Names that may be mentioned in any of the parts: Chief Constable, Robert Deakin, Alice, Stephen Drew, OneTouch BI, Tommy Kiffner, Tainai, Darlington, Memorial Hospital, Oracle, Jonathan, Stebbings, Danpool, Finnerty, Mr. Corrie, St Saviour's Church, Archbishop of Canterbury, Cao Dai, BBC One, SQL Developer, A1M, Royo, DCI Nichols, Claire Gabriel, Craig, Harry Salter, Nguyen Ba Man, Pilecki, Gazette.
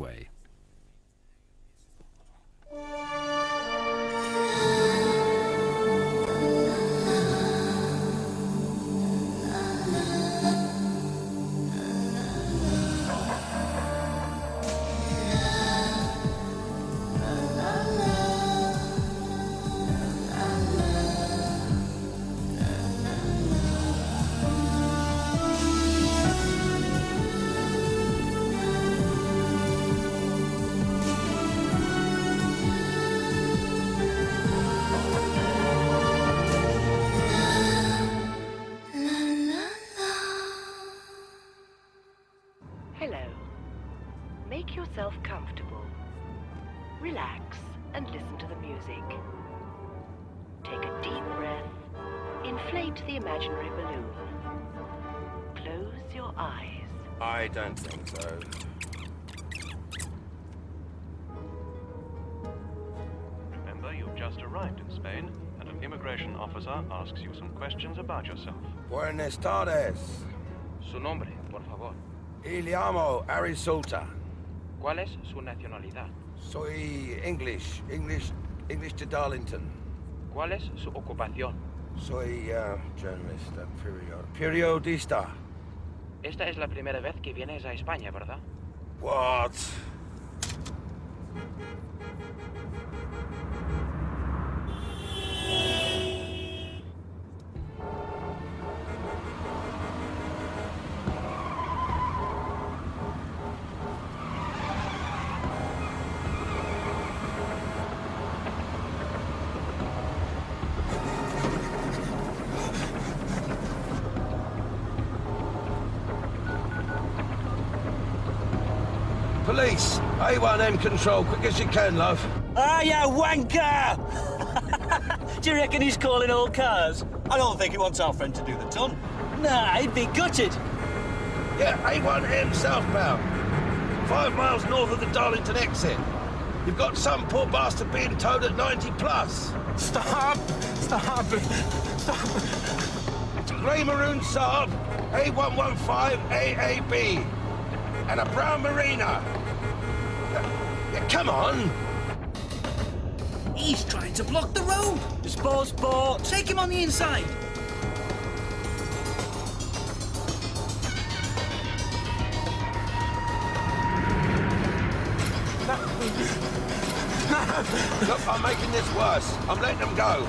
way. Asks you some questions about yourself. Buenas tardes. Su nombre, por favor. Llamo Harry Salter. ¿Cuál es su nacionalidad? Soy English to Darlington. ¿Cuál es su ocupación? Soy journalista, periodista. Esta es la primera vez que vienes a España, ¿verdad? What? A1M control, quick as you can, love. Ah, you wanker! Do you reckon he's calling all cars? I don't think he wants our friend to do the ton. Nah, he'd be gutted. Yeah, A1M southbound. 5 miles north of the Darlington exit. You've got some poor bastard being towed at 90 plus. Stop! Stop! Stop! It's a grey maroon Saab, A115 AAB, and a brown Marina. Come on! He's trying to block the road! Dispose boat! Take him on the inside! Look, I'm making this worse. I'm letting them go.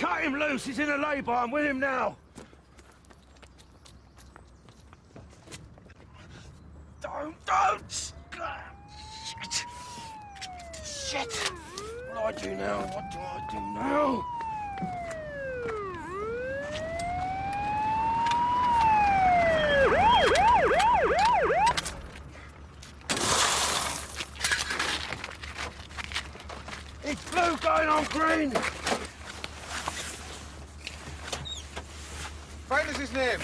Cut him loose, he's in a labour, I'm with him now. Don't! Shit! Shit! What do I do now? What do I do now? It's blue going on green! What is his name?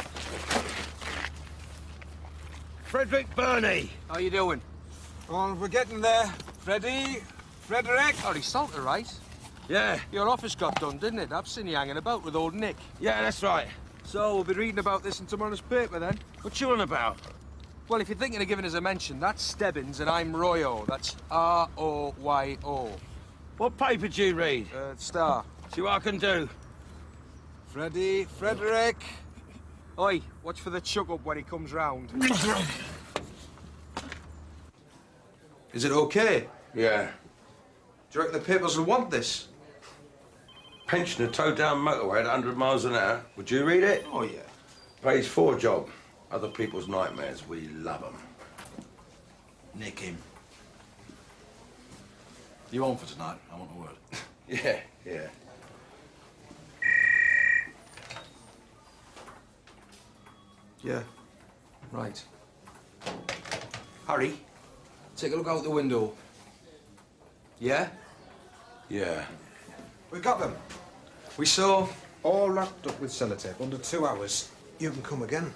Frederick Burnie. How you doing? Well, we're getting there. Frederick. Harry Salter, right? Yeah. Your office got done, didn't it? I've seen you hanging about with old Nick. Yeah, that's right. So we'll be reading about this in tomorrow's paper, then. What you on about? Well, if you're thinking of giving us a mention, that's Stebbings and I'm Royo. That's R-O-Y-O. What paper do you read? Star. See what I can do. Freddy, Frederick. Oi, watch for the chuck-up when he comes round. Is it okay? Yeah. Do you reckon the papers will want this? Pensioner towed down motorway at 100 miles an hour. Would you read it? Oh, yeah. Page 4 job. Other people's nightmares. We love them. Nick him. You on for tonight? I want the word. Yeah. Yeah. Right. Harry, take a look out the window. Yeah? Yeah. We got them. We saw all wrapped up with sellotape under 2 hours. You can come again.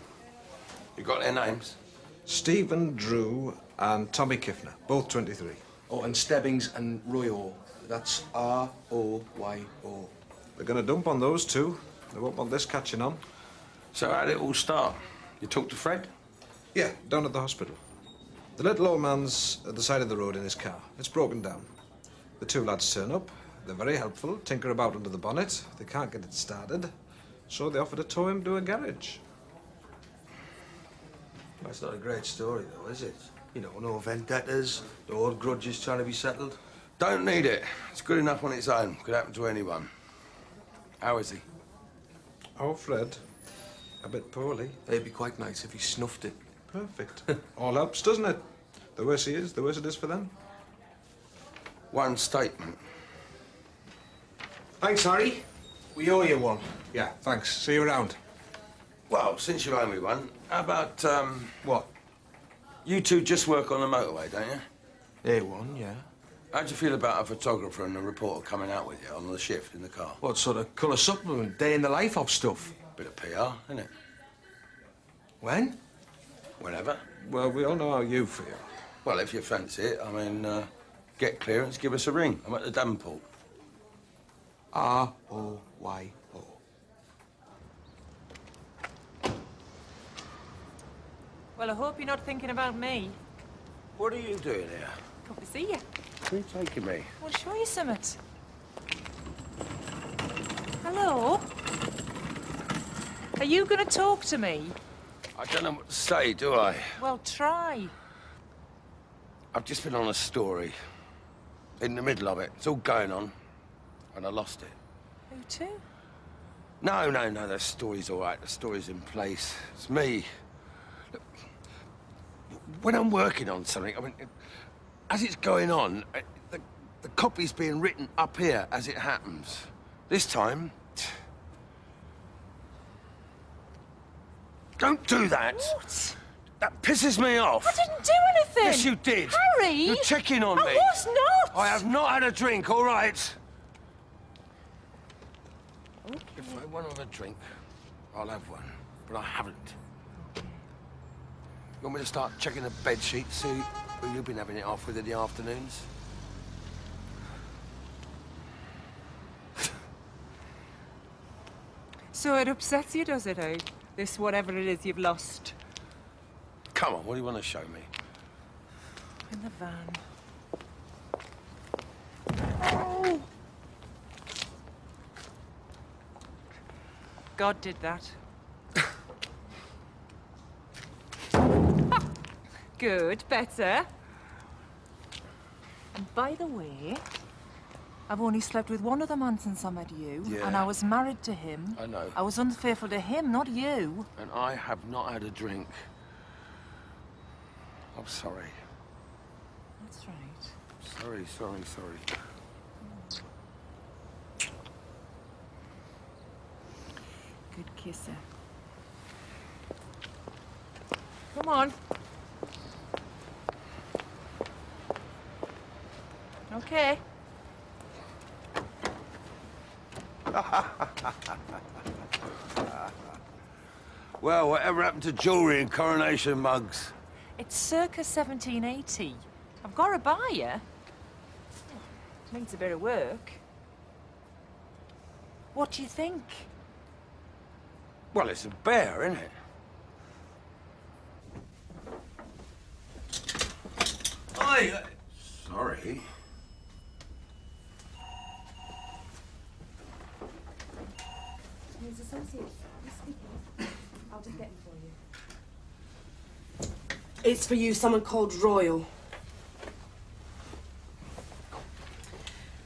You got their names? Stephen Drew and Tommy Kiffner, both 23. Oh, and Stebbings and Royo. That's R-O-Y-O. They're going to dump on those two. They won't want this catching on. So how did it all start? You talked to Fred? Yeah, down at the hospital. The little old man's at the side of the road in his car. It's broken down. The two lads turn up. They're very helpful, tinker about under the bonnet. They can't get it started. So they offer to tow him to a garage. That's not a great story, though, is it? You know, no vendettas, no old grudges trying to be settled. Don't need it. It's good enough on its own. Could happen to anyone. How is he? Oh, Fred. A bit poorly. It'd be quite nice if he snuffed it. Perfect. All helps, doesn't it? The worse he is, the worse it is for them. One statement. Thanks, Harry. We owe you one. Yeah, thanks. See you around. Well, since you owe me one, how about, What? You two just work on the motorway, don't you? A1, yeah. How'd you feel about a photographer and a reporter coming out with you on the shift in the car? What sort of colour supplement, day in the life of stuff? Bit of PR, innit? When? Whenever. Well, we all know how you feel. Well, if you fancy it, I mean, get clearance, give us a ring. I'm at the Danpool. R-O-Y-O. Well, I hope you're not thinking about me. What are you doing here? Come to see you. Where are you taking me? I'll show you something. Hello? Are you going to talk to me? I don't know what to say, do I? Well, try. I've just been on a story. In the middle of it. It's all going on. And I lost it. Who to? No. The story's all right. The story's in place. It's me. Look, when I'm working on something, I mean, as it's going on, the copy's being written up here as it happens. This time... Don't do that. What? That pisses me off. I didn't do anything. Yes, you did. Harry! You're checking on me. I was not. I have not had a drink, all right? Okay. If I want a drink, I'll have one, but I haven't. You want me to start checking the bed sheets, see who you've been having it off with in the afternoons? So it upsets you, does it, eh? This whatever it is you've lost. Come on, what do you want to show me? In the van. Oh! God did that. Good, better. And by the way, I've only slept with one other man since I met you, yeah. And I was married to him. I know. I was unfaithful to him, not you. And I have not had a drink. I'm sorry. That's right. Sorry. Good kisser. Come on. Okay. Well, whatever happened to jewellery and coronation mugs? It's circa 1780. I've got a buyer. It needs a bit of work. What do you think? Well, it's a bear, isn't it? Sorry. Associates, I'll just get them for you. It's for you, someone called Royo.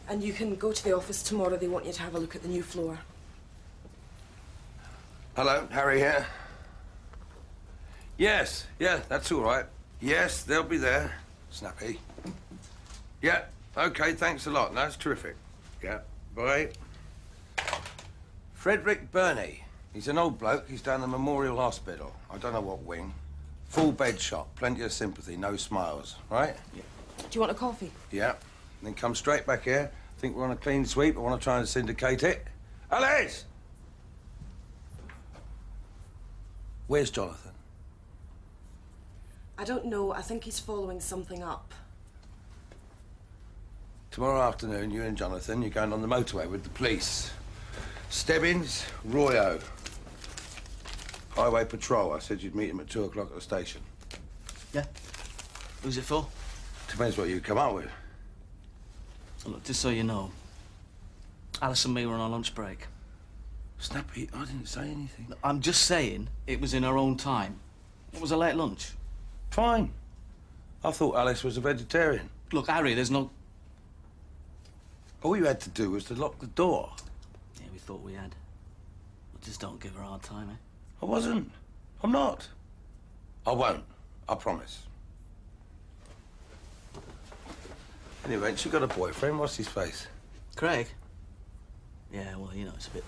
And you can go to the office tomorrow. They want you to have a look at the new floor. Hello, Harry here. Yes, yeah, that's all right. Yes, they'll be there. Snappy. Yeah, okay, thanks a lot. That's terrific. Yeah, bye. Frederick Burnie. He's an old bloke. He's down the Memorial Hospital. I don't know what wing. Full bed shop, plenty of sympathy, no smiles, right? Yeah. Do you want a coffee? Yeah. Then come straight back here. I think we're on a clean sweep. I want to try and syndicate it. Alice! Where's Jonathan? I don't know. I think he's following something up. Tomorrow afternoon, you and Jonathan, you're going on the motorway with the police. Stebbings, Royo. Highway patrol. I said you'd meet him at 2 o'clock at the station. Yeah. Who's it for? Depends what you come up with. Look, just so you know, Alice and me were on our lunch break. Snappy, I didn't say anything. Look, I'm just saying it was in her own time. It was a late lunch. Fine. I thought Alice was a vegetarian. Look, Harry, there's no... All you had to do was to lock the door. Yeah, we thought we had. Well, just don't give her a hard time, eh? I wasn't. I'm not. I won't. I promise. Anyway, she got a boyfriend. What's his face? Craig? Yeah, well, you know, it's a bit,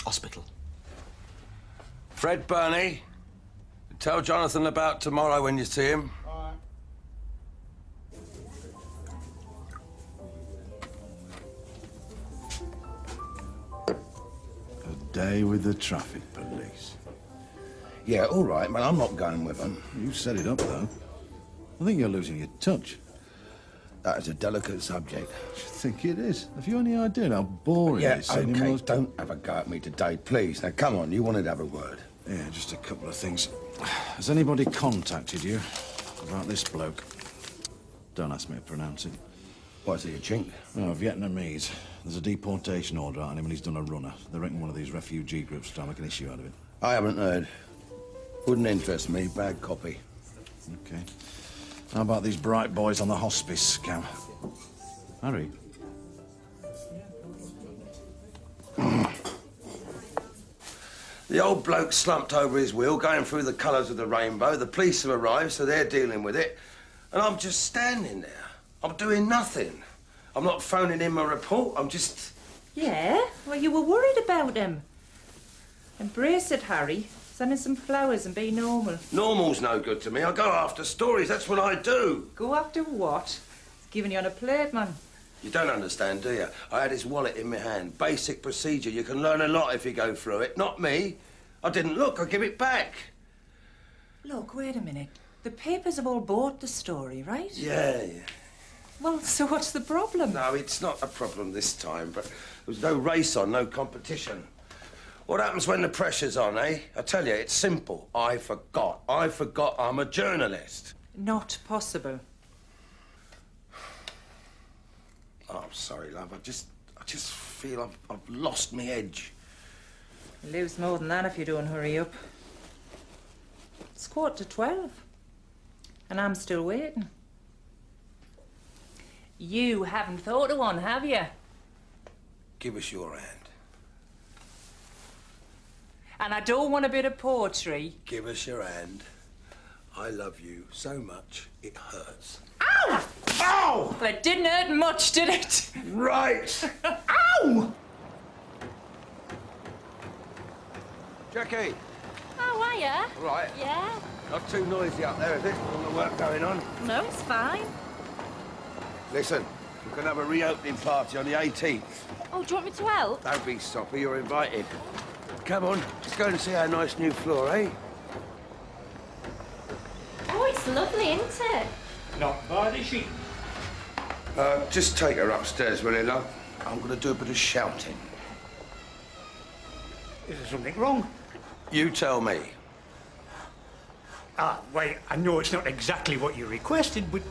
hospital. Fred Burnie, tell Jonathan about tomorrow when you see him. All right. A day with the traffic police. Yeah, all right, man, I'm not going with them. You set it up, though. I think you're losing your touch. That is a delicate subject. I think it is. Have you any idea how boring it is? OK, don't have a go at me today, please. Now, come on, you wanted to have a word. Yeah, just a couple of things. Has anybody contacted you about this bloke? Don't ask me to pronounce it. What, is he a chink? Oh, Vietnamese. There's a deportation order on him and he's done a runner. They reckon one of these refugee groups trying to make an issue out of it. I haven't heard. Wouldn't interest me. Bad copy. OK. How about these bright boys on the hospice scam? Harry? The old bloke slumped over his wheel, going through the colours of the rainbow. The police have arrived, so they're dealing with it. And I'm just standing there. I'm doing nothing. I'm not phoning in my report. I'm just... Yeah? Well, you were worried about him. Embrace it, Harry. Send us some flowers and be normal. Normal's no good to me. I go after stories. That's what I do. Go after what? It's giving you on a plate, man. You don't understand, do you? I had his wallet in my hand. Basic procedure. You can learn a lot if you go through it. Not me. I didn't look. I give it back. Look, wait a minute. The papers have all bought the story, right? Yeah, yeah. Well, so what's the problem? No, it's not a problem this time, but there was no race on, no competition. What happens when the pressure's on, eh? I tell you, it's simple. I forgot. I forgot I'm a journalist. Not possible. Oh, I'm sorry, love. I just feel I've lost my edge. You lose more than that if you don't hurry up. It's 12:15, and I'm still waiting. You haven't thought of one, have you? Give us your hand. And I don't want a bit of poetry. Give us your hand. I love you so much, it hurts. Ow! Ow! Well, it didn't hurt much, did it? Right. Ow! Jackie. Oh, are ya? All right. Yeah? Not too noisy up there, is it? All the work going on? No, it's fine. Listen, we're going to have a reopening party on the 18th. Oh, do you want me to help? Don't be soppy, you're invited. Come on, let's go and see our nice new floor, eh? Oh, it's lovely, isn't it? Not by the sheep. Just take her upstairs, will you, love? I'm going to do a bit of shouting. Is there something wrong? You tell me. Ah, well, I know it's not exactly what you requested, but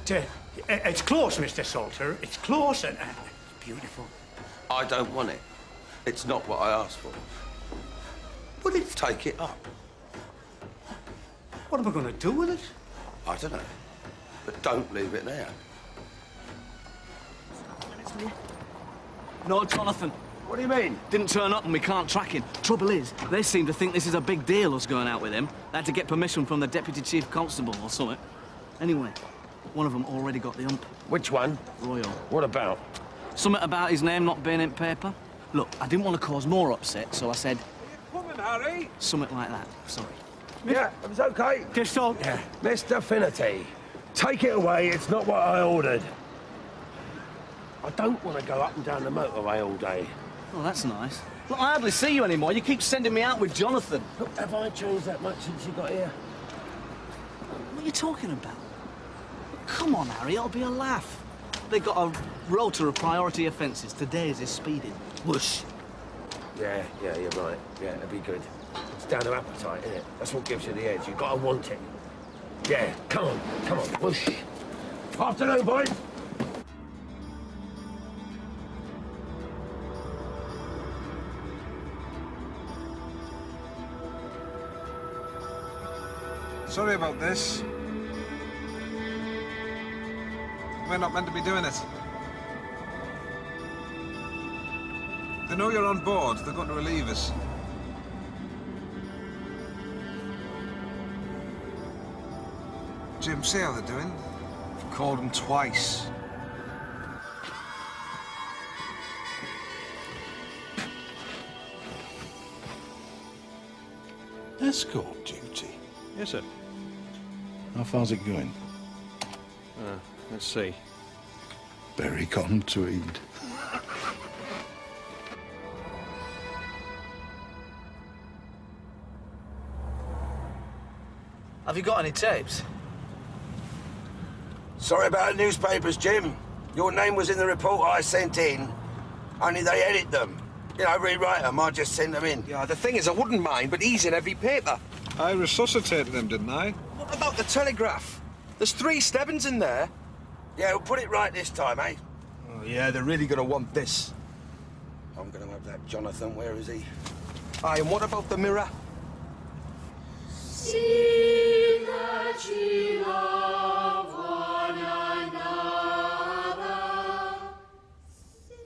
it's close, Mr. Salter. It's close and it's beautiful. I don't want it. It's not what I asked for. But let's take it up. What am I going to do with it? I don't know. But don't leave it now. No, Jonathan. What do you mean? Didn't turn up and we can't track him. Trouble is, they seem to think this is a big deal, us going out with him. They had to get permission from the Deputy Chief Constable or something. Anyway, one of them already got the ump. Which one? Royo. What about? Something about his name not being in paper. Look, I didn't want to cause more upset, so I said... Are you coming, Harry? Something like that. Sorry. Yeah, it was OK. Just on. Yeah. Mr Finnerty, take it away. It's not what I ordered. I don't want to go up and down the motorway all day. Oh, that's nice. Look, I hardly see you anymore. You keep sending me out with Jonathan. Look, have I changed that much since you got here? What are you talking about? Come on, Harry, it'll be a laugh. They got a rota of priority offences. Today's is speeding. Whoosh. Yeah, you're right. Yeah, it'll be good. It's down to appetite, isn't it? That's what gives you the edge. You've got to want it. Yeah, come on, whoosh. Afternoon, boys. Sorry about this. We're not meant to be doing it. They know you're on board. They're going to relieve us. Jim, see how they're doing? I've called them twice. Escort duty? Yes, sir. How far's it going? Let's see. Very contweed. Have you got any tapes? Sorry about the newspapers, Jim. Your name was in the report I sent in. Only they edit them. You know, rewrite them. I just send them in. Yeah, the thing is, I wouldn't mind, but he's in every paper. I resuscitated them, didn't I? What about the Telegraph? There's 3 Stebbings in there. Yeah, we'll put it right this time, eh? Oh, yeah, they're really going to want this. I'm going to have that Jonathan. Where is he? Aye, and what about the Mirror? See that ye love one another.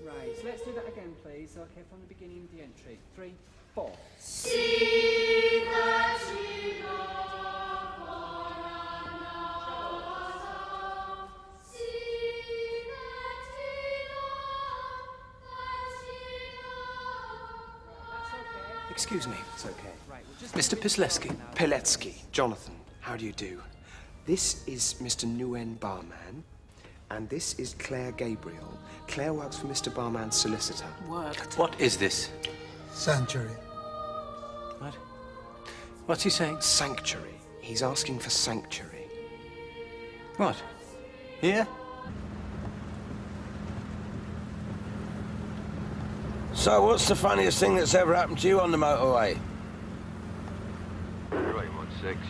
Right, so let's do that again, please. OK, from the beginning of the entry. 3, 4. See that ye love one another. See that ye love, That's OK. Excuse me. It's OK. Mr. Pilecki, Jonathan, how do you do? This is Mr. Nguyen Ba Man, and this is Claire Gabriel. Claire works for Mr. Ba Man's solicitor. Worked. What is this? Sanctuary. What? What's he saying? Sanctuary. He's asking for sanctuary. What? Here? So what's the funniest thing that's ever happened to you on the motorway?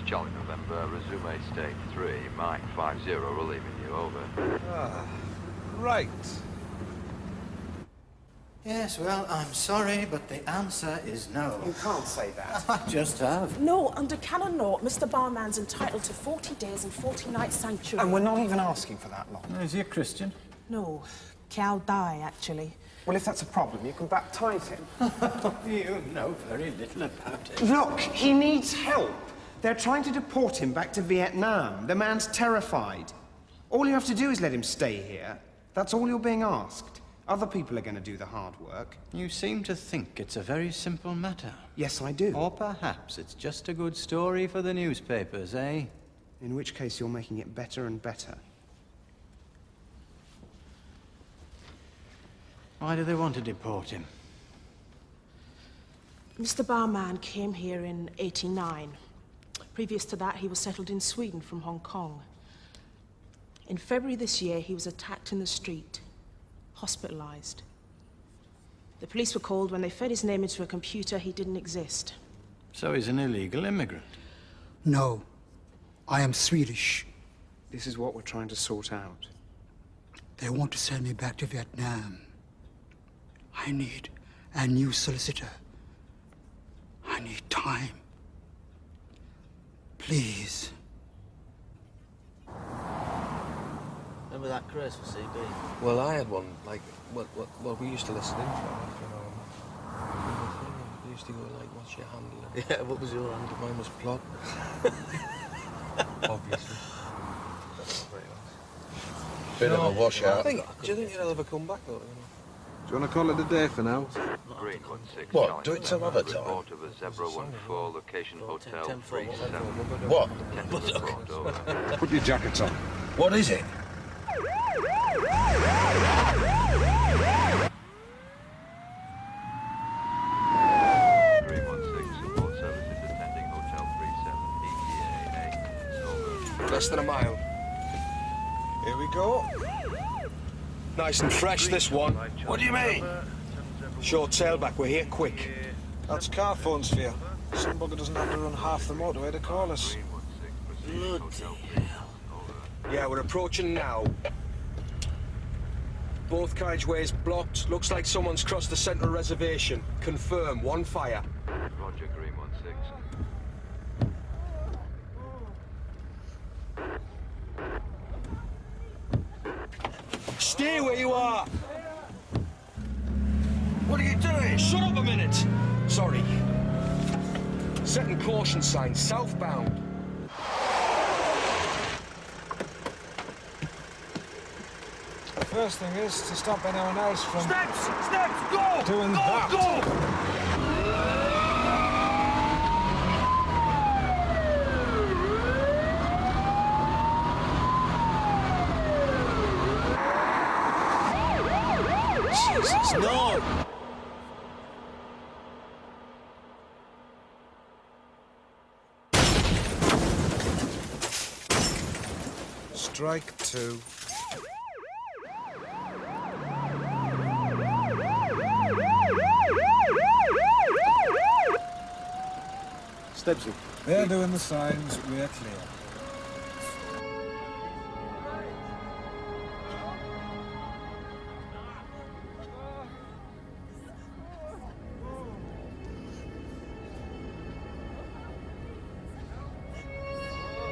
Charlie November, resume state 3, Mike 50, we're leaving you over. Ah, right. Yes, well, I'm sorry, but the answer is no. You can't say that. I just have. No, under canon law, Mr. Ba Man's entitled to 40 days and 40 nights sanctuary. And we're not even asking for that long. Is he a Christian? No, Cao Dai, actually. Well, if that's a problem, you can baptise him. You know very little about it. Look, he needs help. They're trying to deport him back to Vietnam. The man's terrified. All you have to do is let him stay here. That's all you're being asked. Other people are going to do the hard work. You seem to think it's a very simple matter. Yes, I do. Or perhaps it's just a good story for the newspapers, eh? In which case, you're making it better and better. Why do they want to deport him? Mr. Ba Man came here in '89. Previous to that, he was settled in Sweden from Hong Kong. In February this year, he was attacked in the street, hospitalized. The police were called when they fed his name into a computer. He didn't exist. So he's an illegal immigrant? No, I am Swedish. This is what we're trying to sort out. They want to send me back to Vietnam. I I need a new solicitor. I need time. Please. Remember that craze for CB? Well, I had one, like, well, we used to listen in for an hour. We used to go, like, what's your handle? Yeah, what was your handle? Mine was plot. Obviously. That's not very much. Bit of a washout. Do you think you'll ever come back, though? Do you want to call it a day for now? What? Do it some other time? What? Put your jackets on. What is it? Less than a mile. Here we go. Nice and fresh, this one. What do you mean? Short tailback, we're here quick. That's car phones for you. Some bugger doesn't have to run half the motorway to call us. Bloody hell. Yeah, we're approaching now. Both carriageways blocked. Looks like someone's crossed the central reservation. Confirm, one fire. Roger, Green 16. Stay where you are! What are you doing? Shut up a minute! Sorry. Second caution sign, southbound. The first thing is to stop anyone else from... Steps! Steps! Go! Doing go, that! Go! No! Strike two. Stebbsy. They're doing the signs, we're clear.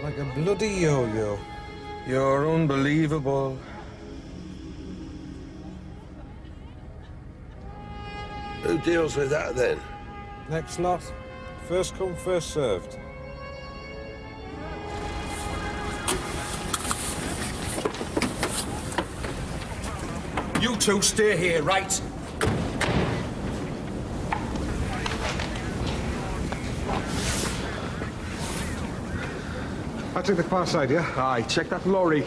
Like a bloody yo-yo. You're unbelievable. Who deals with that, then? Next lot. First come, first served. You two stay here, right? I take the far side, yeah? Aye, check that lorry.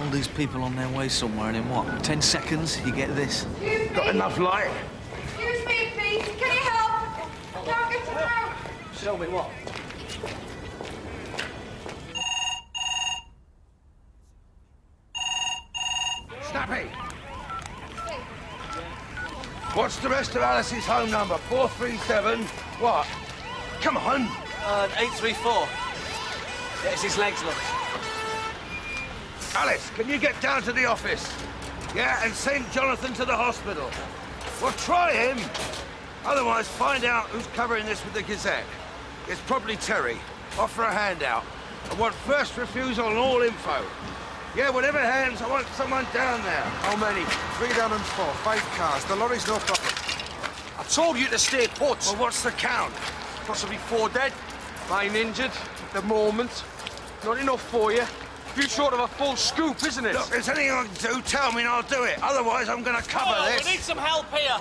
All these people on their way somewhere, and in what, 10 seconds, you get this. Excuse me. Got enough light? Excuse me, please. Can you help? Don't get him out. Show me what? Snappy! What's the rest of Alice's home number? 437. What? Come on. 834. Yeah, it's his legs, look. Alice, can you get down to the office? Yeah, and send Jonathan to the hospital. Well, try him. Otherwise, find out who's covering this with the Gazette. It's probably Terry. Offer a handout. I want first refusal on all info. Yeah, whatever hands, I want someone down there. How many? 3 down and 4, 5 cars. The lorry's no problem. I told you to stay put. Well, what's the count? Possibly 4 dead. 9 injured. At the moment. Not enough for you. You're short of a full scoop, isn't it? Look, if there's anything I can do, tell me and I'll do it. Otherwise, I'm going to cover this. We need some help here.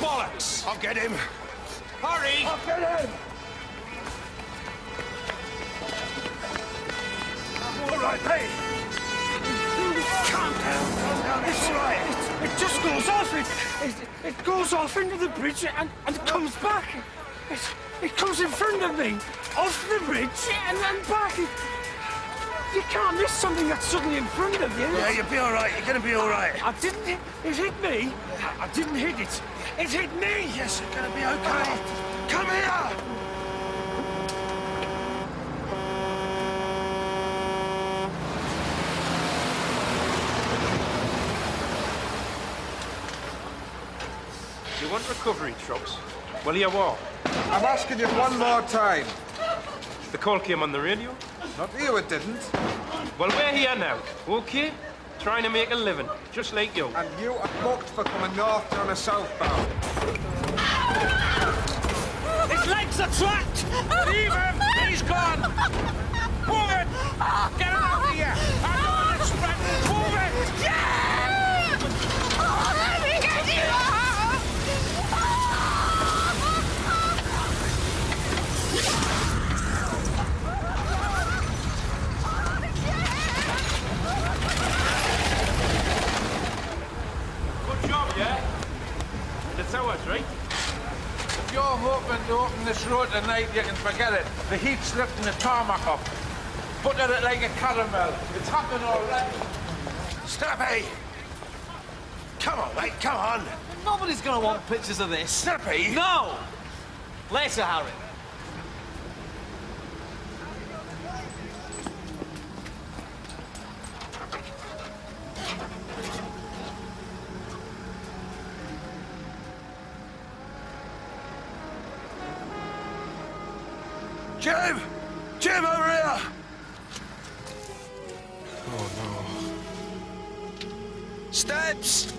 Bollocks! I'll get him. Hurry! I'll get him! All right, hey! Calm down. It's all right. It just goes off. It goes off into the bridge and comes back. It comes in front of me, off the bridge and then back. You can't miss something that's suddenly in front of you. Yeah, you'll be all right. You're going to be all right. I didn't... It hit me. I didn't hit it. It hit me. Yes, you're going to be okay. Come here. Want recovery trucks? Well, you are. I'm asking you one more time. The call came on the radio. Not here, it didn't. Well, we're here now, OK? Trying to make a living, just like you. And you are booked for coming north down a southbound. His legs are trapped! Leave him! He's gone! Move it! Get out of here! I know it's spread! Move it! Yeah! Oh, let me get you out! Hours, right? If you're hoping to open this road tonight, you can forget it. The heat's lifting the tarmac off. Butter it like a caramel. It's happening already. Snappy! Come on, mate, come on. Nobody's going to want pictures of this. Snappy! No! Later, Harry. Jim! Jim, over here! Oh, no. Steps!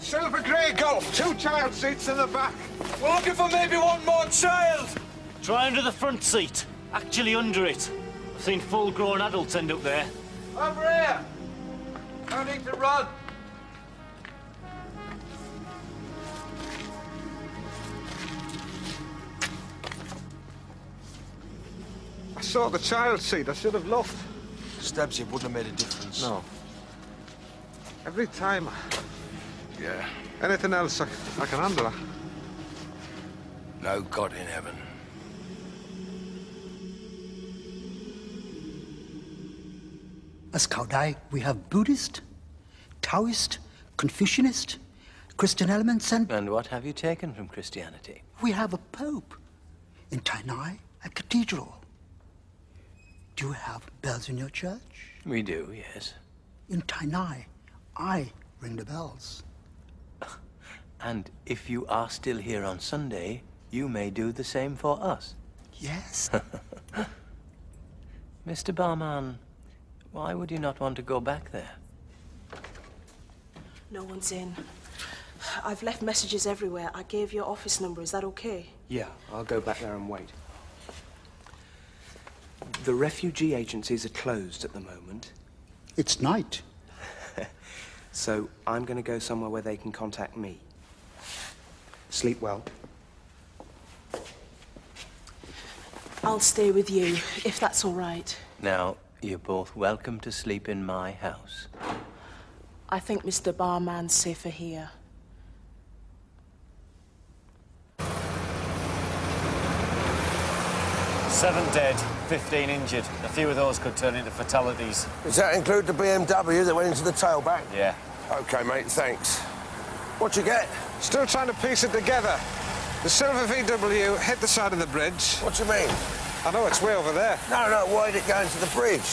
Silver grey golf, 2 child seats in the back. We're looking for maybe 1 more child. Try under the front seat. Actually under it. I've seen full-grown adults end up there. Over here! No need to run. I saw the child seat. I should have looked. Stabs, it wouldn't have made a difference. No. Every time. Yeah. Anything else I can handle her. No God in heaven. As Cao Dai, we have Buddhist, Taoist, Confucianist, Christian elements and... And what have you taken from Christianity? We have a pope in Tainai, a cathedral. Do you have bells in your church? We do, yes. In Tainai, I ring the bells. And if you are still here on Sunday, you may do the same for us. Yes. Mr. Ba Man, why would you not want to go back there? No one's in. I've left messages everywhere. I gave your office number. Is that okay? Yeah, I'll go back there and wait. The refugee agencies are closed at the moment. It's night. So I'm going to go somewhere where they can contact me. Sleep well. I'll stay with you, if that's all right. Now, you're both welcome to sleep in my house. I think Mr. Ba Man's safer here. Seven dead, 15 injured. A few of those could turn into fatalities. Does that include the BMW that went into the tailback? Yeah. OK, mate, thanks. What'd you get? Still trying to piece it together. The silver VW hit the side of the bridge. What do you mean? I know, it's way over there. No, no, why did it go into the bridge?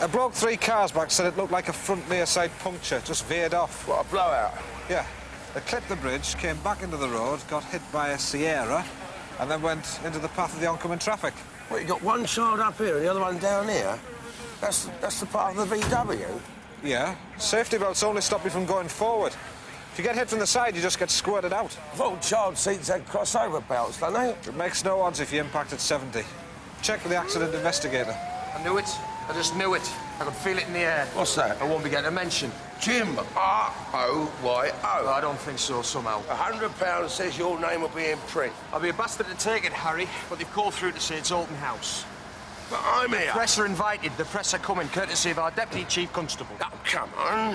A bloke 3 cars back said it looked like a front rear side puncture, just veered off. What, a blowout? Yeah. They clipped the bridge, came back into the road, got hit by a Sierra, and then went into the path of the oncoming traffic. Well, you got 1 child up here and the other 1 down here? That's the part of the VW? Yeah. Safety belts only stop you from going forward. If you get hit from the side, you just get squirted out. Well, child seats had crossover belts, don't they? It makes no odds if you impact at 70. Check with the accident investigator. I knew it. I just knew it. I could feel it in the air. What's that? I won't be getting a mention. Jim, R-O-Y-O. No, I don't think so, somehow. £100 says your name will be in print. I'll be a bastard to take it, Harry, but they've called through to say it's open house. But I'm here. The press are invited. The press are coming, courtesy of our Deputy Chief Constable. Oh, come on.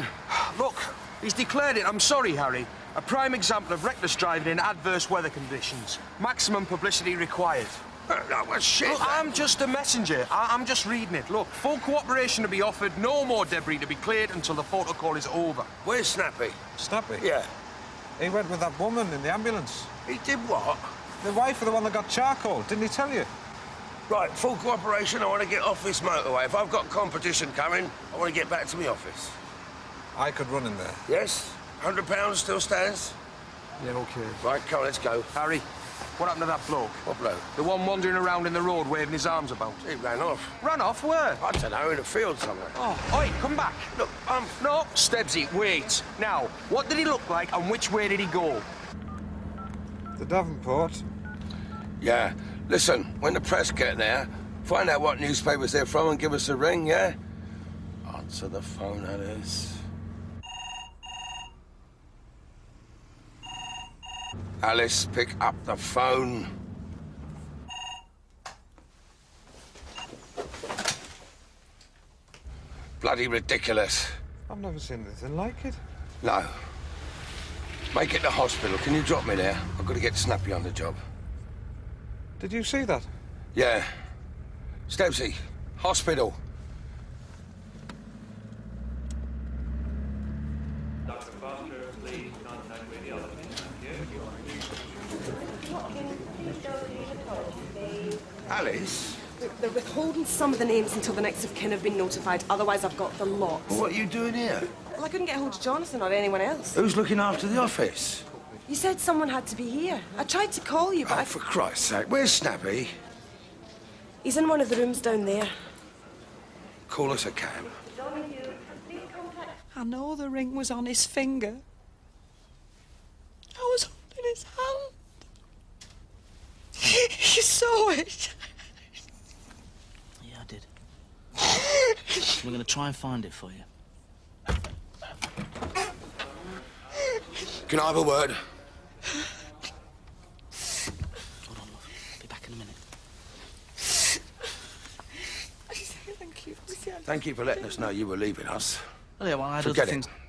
Look, he's declared it. I'm sorry, Harry. A prime example of reckless driving in adverse weather conditions. Maximum publicity required. That was shit. Look, I'm just a messenger. I'm just reading it. Look, full cooperation to be offered, no more debris to be cleared until the protocol is over. Where's Snappy? Snappy? Yeah. He went with that woman in the ambulance. He did what? The wife of the one that got charcoal. Didn't he tell you? Right, full cooperation. I want to get off this motorway. If I've got competition coming, I want to get back to my office. I could run in there. Yes? £100 still stands? Yeah, OK. Right, come on, let's go. Harry, what happened to that bloke? What bloke? The one wandering around in the road, waving his arms about. He ran off. Ran off where? I don't know, in a field somewhere. Oh, oi, come back. Look, No, Stebbsy, wait. Now, what did he look like and which way did he go? The Davenport. Yeah. Listen, when the press get there, find out what newspapers they're from and give us a ring, yeah? Answer the phone, that is. Alice, pick up the phone. Bloody ridiculous. I've never seen anything like it. No. Make it to hospital. Can you drop me there? I've got to get Snappy on the job. Did you see that? Yeah. Stebbsy, hospital. Dr. Foster, please contact radiology. Alice? They're withholding some of the names until the next of kin have been notified, otherwise I've got the lot. Well, what are you doing here? Well, I couldn't get hold of Jonathan or anyone else. Who's looking after the office? You said someone had to be here. I tried to call you, but... Oh, for Christ's sake, where's Snappy? He's in one of the rooms down there. Call us a cab. I know the ring was on his finger. I was holding his hand. He saw it. Yeah, I did. We're going to try and find it for you. Can I have a word? Hold on, love. I'll be back in a minute. I just say thank you. Thank you for letting us know you were leaving us. Well, yeah, well, I had other things... Forget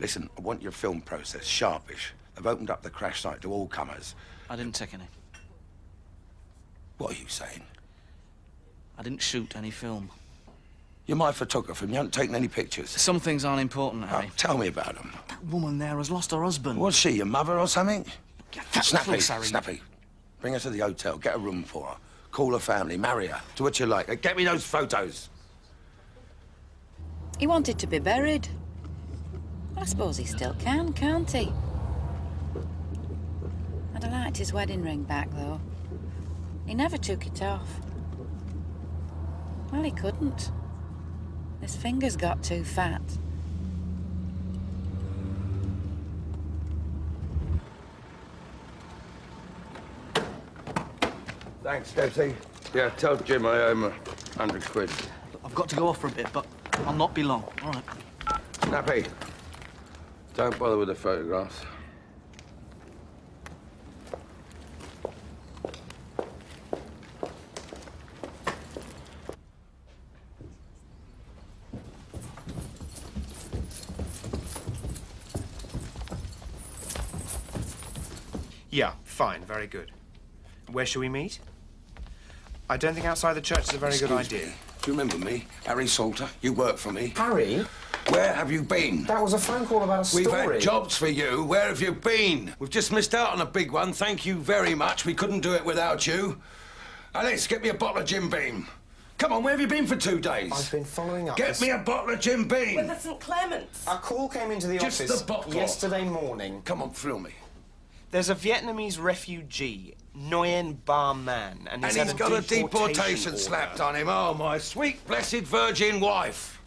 it. Listen, I want your film process sharpish. They've opened up the crash site to all comers. I didn't take any. What are you saying? I didn't shoot any film. You're my photographer and you haven't taken any pictures. Some things aren't important, Harry. Tell me about them. That woman there has lost her husband. Was she your mother or something? Snappy, Snappy. Bring her to the hotel, get a room for her. Call her family, marry her, do what you like. Get me those photos. He wanted to be buried. I suppose he still can, can't he? I'd have liked his wedding ring back, though. He never took it off. Well, he couldn't. His fingers got too fat. Thanks, Stebbsy. Yeah, tell Jim I owe him £100. I've got to go off for a bit, but I'll not be long. All right. Snappy, don't bother with the photographs. Yeah, fine, very good. Where shall we meet? I don't think outside the church is a very good idea. Excuse me. Do you remember me? Harry Salter, you work for me. Harry? Where have you been? That was a phone call about a story. We've had jobs for you. Where have you been? We've just missed out on a big one. Thank you very much. We couldn't do it without you. Alex, get me a bottle of Jim Beam. Come on, where have you been for 2 days? I've been following up. Get me a bottle of Jim Beam. With the St Clements. A call came into the office. Just the bottle. Yesterday morning. Come on, fill me. There's a Vietnamese refugee, Nguyen Ba Man, and he's got a deportation slapped on him. Oh, my sweet, blessed virgin wife.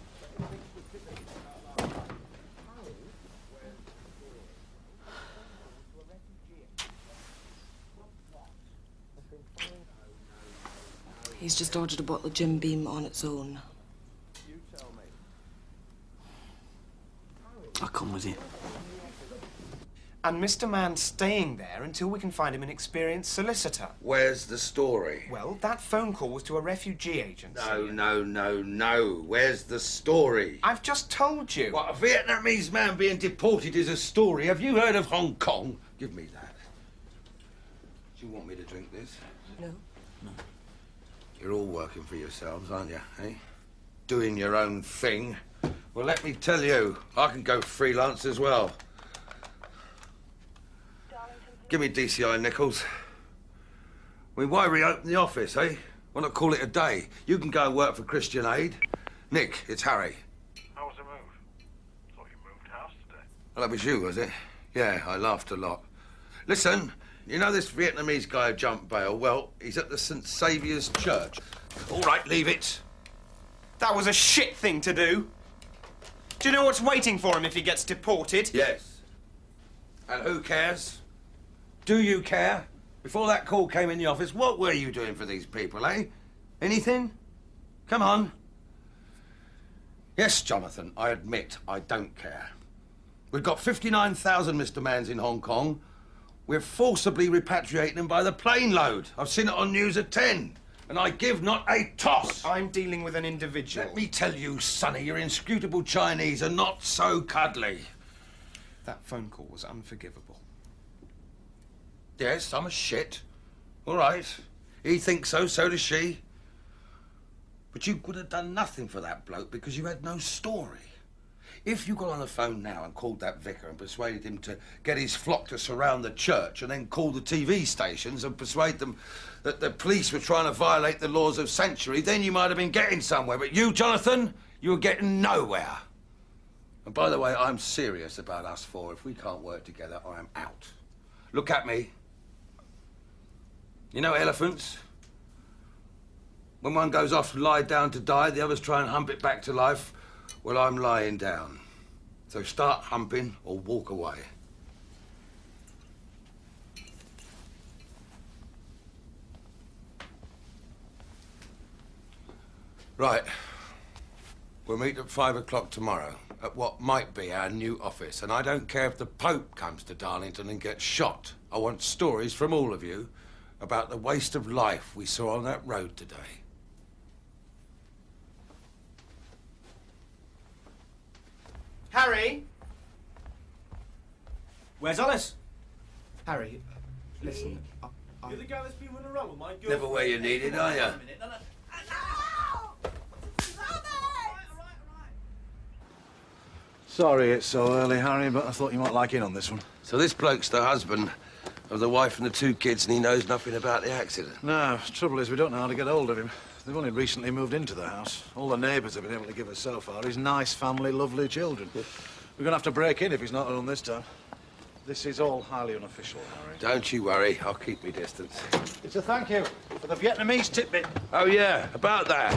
He's just ordered a bottle of Jim Beam on its own. You tell me. I'll come with you. And Mr. Mann's staying there until we can find him an experienced solicitor. Where's the story? Well, that phone call was to a refugee agency. No, no, no, no. Where's the story? I've just told you. What, a Vietnamese man being deported is a story? Have you heard of Hong Kong? Give me that. Do you want me to drink this? No. No. You're all working for yourselves, aren't you, eh? Doing your own thing. Well, let me tell you, I can go freelance as well. Give me DCI Nichols. I mean, why reopen the office, eh? Why not call it a day? You can go and work for Christian Aid. Nick, it's Harry. How was the move? Thought you moved house today. Well, that was you, was it? Yeah, I laughed a lot. Listen, you know this Vietnamese guy who jumped bail? Well, he's at the St Saviour's Church. All right, leave it. That was a shit thing to do. Do you know what's waiting for him if he gets deported? Yes. And who cares? Do you care? Before that call came in the office, what were you doing for these people, eh? Anything? Come on. Yes, Jonathan, I admit I don't care. We've got 59,000 Mr. Mans in Hong Kong. We're forcibly repatriating them by the plane load. I've seen it on News at 10. And I give not a toss. I'm dealing with an individual. Let me tell you, Sonny, your inscrutable Chinese are not so cuddly. That phone call was unforgivable. Yes, I'm a shit. All right. He thinks so, so does she. But you could have done nothing for that bloke because you had no story. If you got on the phone now and called that vicar and persuaded him to get his flock to surround the church and then call the TV stations and persuade them that the police were trying to violate the laws of sanctuary, then you might have been getting somewhere. But you, Jonathan, you were getting nowhere. And by the way, I'm serious about us four. If we can't work together, I am out. Look at me. You know elephants? When one goes off to lie down to die, the others try and hump it back to life. Well, I'm lying down. So start humping or walk away. Right. We'll meet at 5 o'clock tomorrow at what might be our new office. And I don't care if the Pope comes to Darlington and gets shot. I want stories from all of you about the waste of life we saw on that road today. Harry? Where's Alice? Harry, listen. You're the guy that's been running around with my girl. Never where you're needed, are you? No, no. Sorry it's so early, Harry, but I thought you might like in on this one. So this bloke's the husband of the wife and the two kids, and he knows nothing about the accident? No, trouble is we don't know how to get hold of him. They've only recently moved into the house. All the neighbours have been able to give us so far his nice family, lovely children. We're going to have to break in if he's not home this time. This is all highly unofficial, Harry. Don't you worry. I'll keep my distance. It's a thank you for the Vietnamese tidbit. Oh, yeah, about that.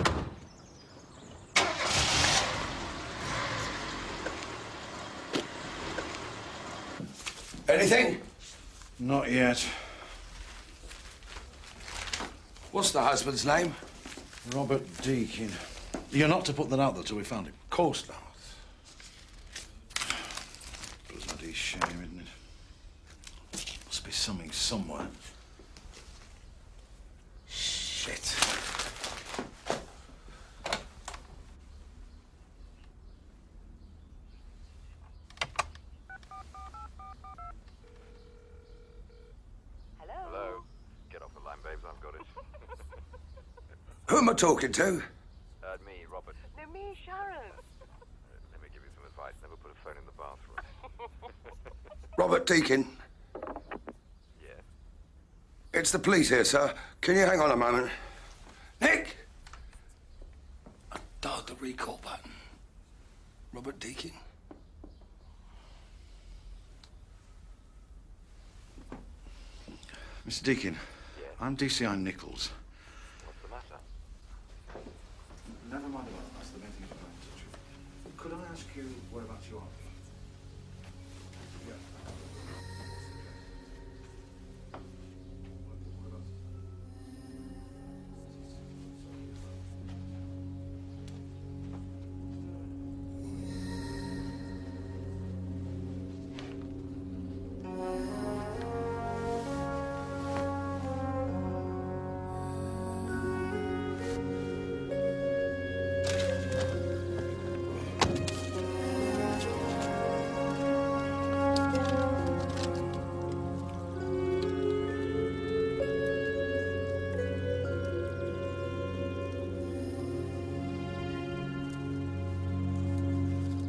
Anything? Not yet. What's the husband's name? Robert Deakin. You're not to put that out, though, till we found him. Of course not. Bloody shame, isn't it? Must be something somewhere. Shit. Hello? Hello. Get off the line, babes. I've got it. Who am I talking to? Me, Robert. No, me, Sharon. Let me give you some advice. Never put a phone in the bathroom. Robert Deakin. Yeah? It's the police here, sir. Can you hang on a moment? Nick! I dialed the recall button. Robert Deakin. Mr. Deakin, yeah. I'm DCI Nichols. Never mind about that, that's the main thing I'm going to touch with. Could I ask you whereabouts you are? Yeah.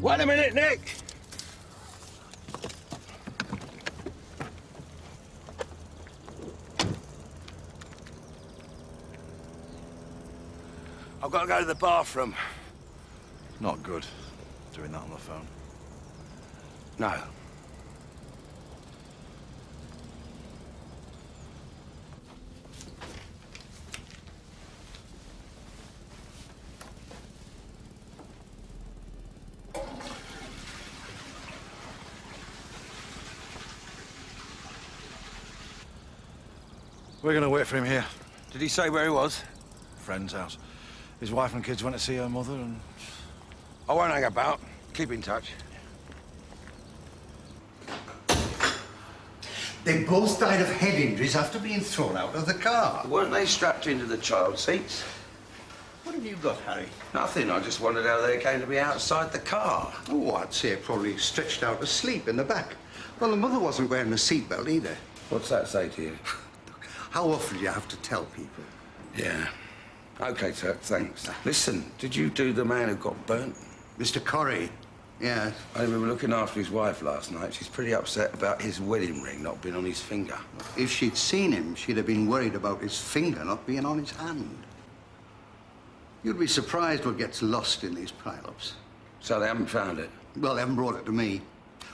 Wait a minute, Nick! I've got to go to the bathroom. Not good, doing that on the phone. No. We're going to wait for him here. Did he say where he was? Friend's house. His wife and kids went to see her mother and... I won't hang about. Keep in touch. They both died of head injuries after being thrown out of the car. Weren't they strapped into the child seats? What have you got, Harry? Nothing. I just wondered how they came to be outside the car. Oh, I'd say probably stretched out asleep in the back. Well, the mother wasn't wearing a seatbelt either. What's that say to you? How often do you have to tell people? Yeah. OK, sir, thanks. Listen, did you do the man who got burnt? Mr. Corrie? Yeah. I mean, we were looking after his wife last night. She's pretty upset about his wedding ring not being on his finger. If she'd seen him, she'd have been worried about his finger not being on his hand. You'd be surprised what gets lost in these pile-ups. So they haven't found it? Well, they haven't brought it to me.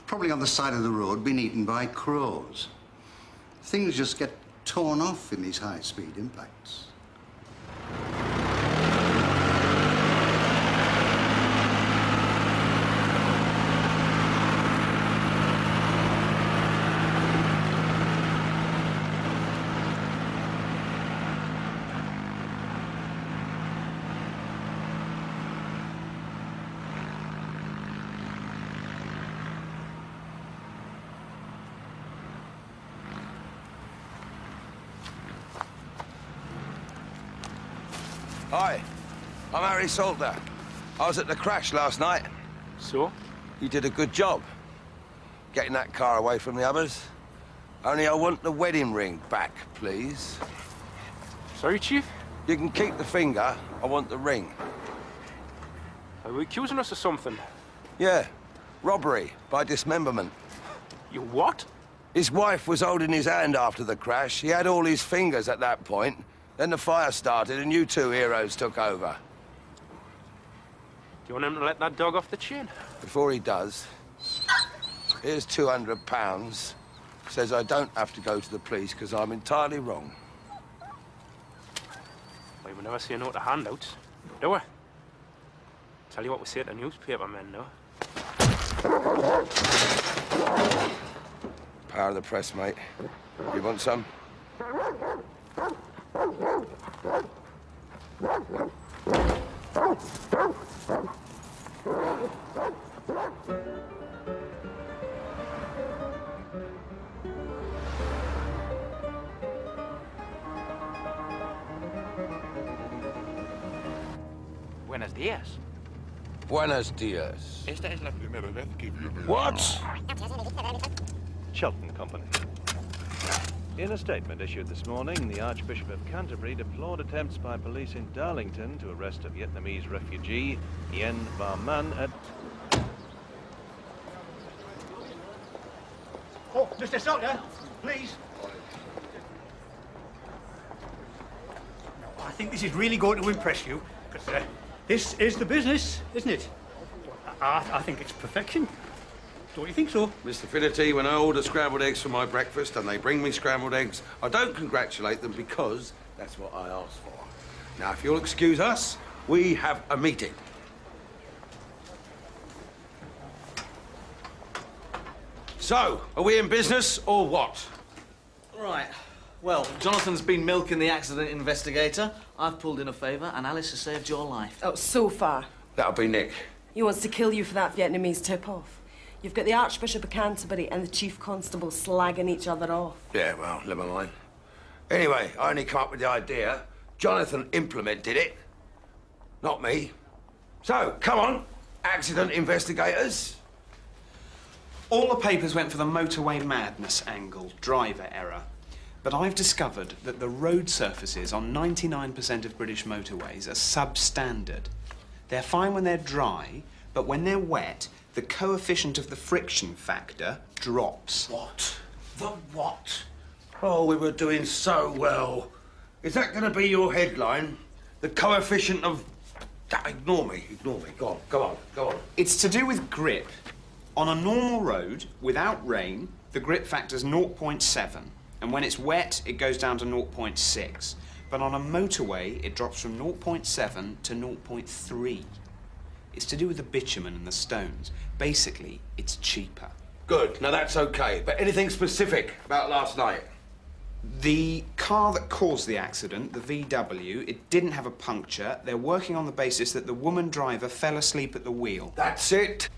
Probably on the side of the road, been eaten by crows. Things just get torn off in these high-speed impacts. Hi, I'm Harry Salter. I was at the crash last night. So? You did a good job getting that car away from the others. Only I want the wedding ring back, please. Sorry, Chief? You can keep the finger. I want the ring. Are you accusing us of something? Yeah. Robbery by dismemberment. You what? His wife was holding his hand after the crash. He had all his fingers at that point. Then the fire started and you two heroes took over. Do you want him to let that dog off the chain? Before he does, here's £200. Says I don't have to go to the police because I'm entirely wrong. Well, we never say no to handouts, do we? Tell you what we say to newspaper men, though. Power of the press, mate. You want some? Buenos días. Buenos días. Esta es la primera vez que... What? Shelton Company. In a statement issued this morning, the Archbishop of Canterbury deplored attempts by police in Darlington to arrest a Vietnamese refugee, Nguyen Ba Man, at... Oh, Mr. Salter, please. I think this is really going to impress you, because this is the business, isn't it? I think it's perfection. Don't you think so? Mr. Finnerty, when I order scrambled eggs for my breakfast and they bring me scrambled eggs, I don't congratulate them because that's what I asked for. Now, if you'll excuse us, we have a meeting. So, are we in business or what? Right. Well, Jonathan's been milking the accident investigator. I've pulled in a favour and Alice has saved your life. Oh, so far. That'll be Nick. He wants to kill you for that Vietnamese tip-off. You've got the Archbishop of Canterbury and the Chief Constable slagging each other off. Yeah, well, never mind. Anyway, I only come up with the idea. Jonathan implemented it, not me. So, come on, accident investigators. All the papers went for the motorway madness angle, driver error. But I've discovered that the road surfaces on 99% of British motorways are substandard. They're fine when they're dry, But when they're wet, the coefficient of the friction factor drops. What? The what? Oh, we were doing so well. Is that going to be your headline? The coefficient of... Ignore me. Go on. It's to do with grip. On a normal road, without rain, the grip factor's 0.7. And when it's wet, it goes down to 0.6. But on a motorway, it drops from 0.7 to 0.3. It's to do with the bitumen and the stones. Basically, it's cheaper. Good. Now, that's OK. But anything specific about last night? The car that caused the accident, the VW, it didn't have a puncture. They're working on the basis that the woman driver fell asleep at the wheel. That's it.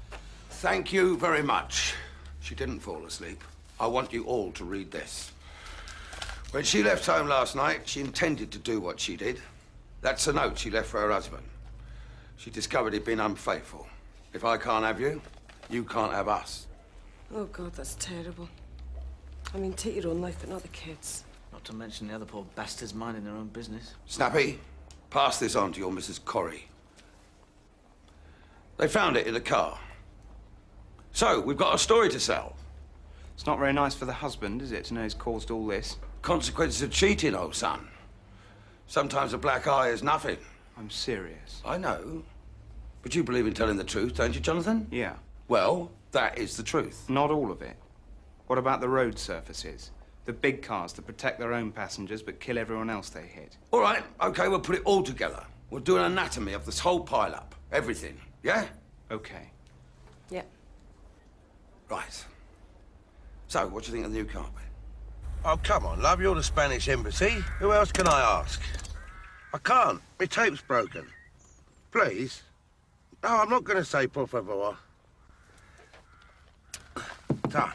Thank you very much. She didn't fall asleep. I want you all to read this. When she left home last night, she intended to do what she did. That's a note she left for her husband. She discovered he'd been unfaithful. If I can't have you, you can't have us. Oh, God, that's terrible. I mean, take your own life, but not the kids. Not to mention the other poor bastards minding their own business. Snappy, pass this on to your Mrs. Corrie. They found it in the car. So, we've got a story to sell. It's not very nice for the husband, is it, to know he's caused all this? Consequences of cheating, old son. Sometimes a black eye is nothing. I'm serious. I know. But you believe in telling the truth, don't you, Jonathan? Yeah. Well, that is the truth. Not all of it. What about the road surfaces? The big cars that protect their own passengers but kill everyone else they hit? All right, OK, we'll put it all together. We'll do an anatomy of this whole pile-up. Everything, yeah? OK. Yep. Yeah. Right. So, what do you think of the new carpet? Oh, come on, love, you're the Spanish embassy. Who else can I ask? I can't. My tape's broken. Please. No, I'm not going to say por favor. Done.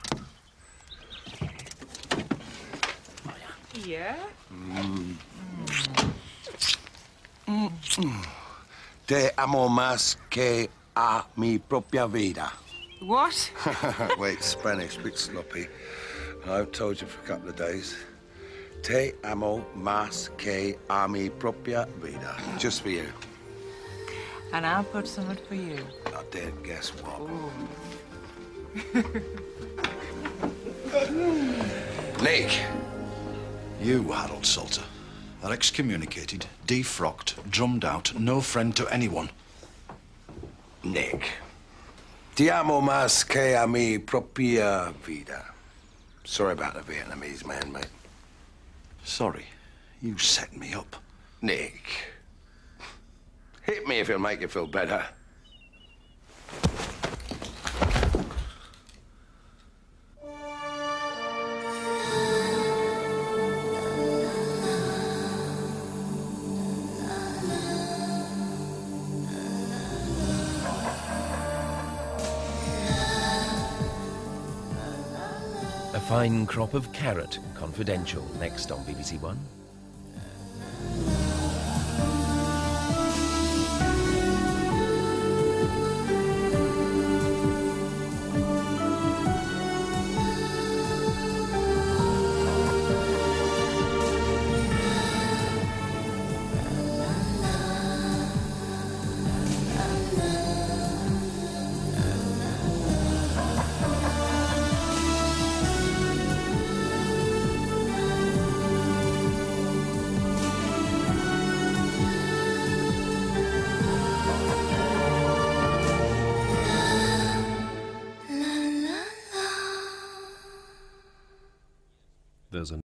Yeah? Mm. Mm. Mm. Te amo más que a mi propia vida. What? Wait, Spanish, a bit sloppy. I've told you for a couple of days. Te amo más que a mi propia vida. Just for you. And I'll put something for you. I didn't guess what. Nick! You Harold Salter are excommunicated, defrocked, drummed out, no friend to anyone. Nick. Te amo más que a mi propia vida. Sorry about the Vietnamese man, mate. Sorry. You set me up. Nick. Hit me if it'll make you feel better. Fine crop of carrot, confidential, next on BBC One.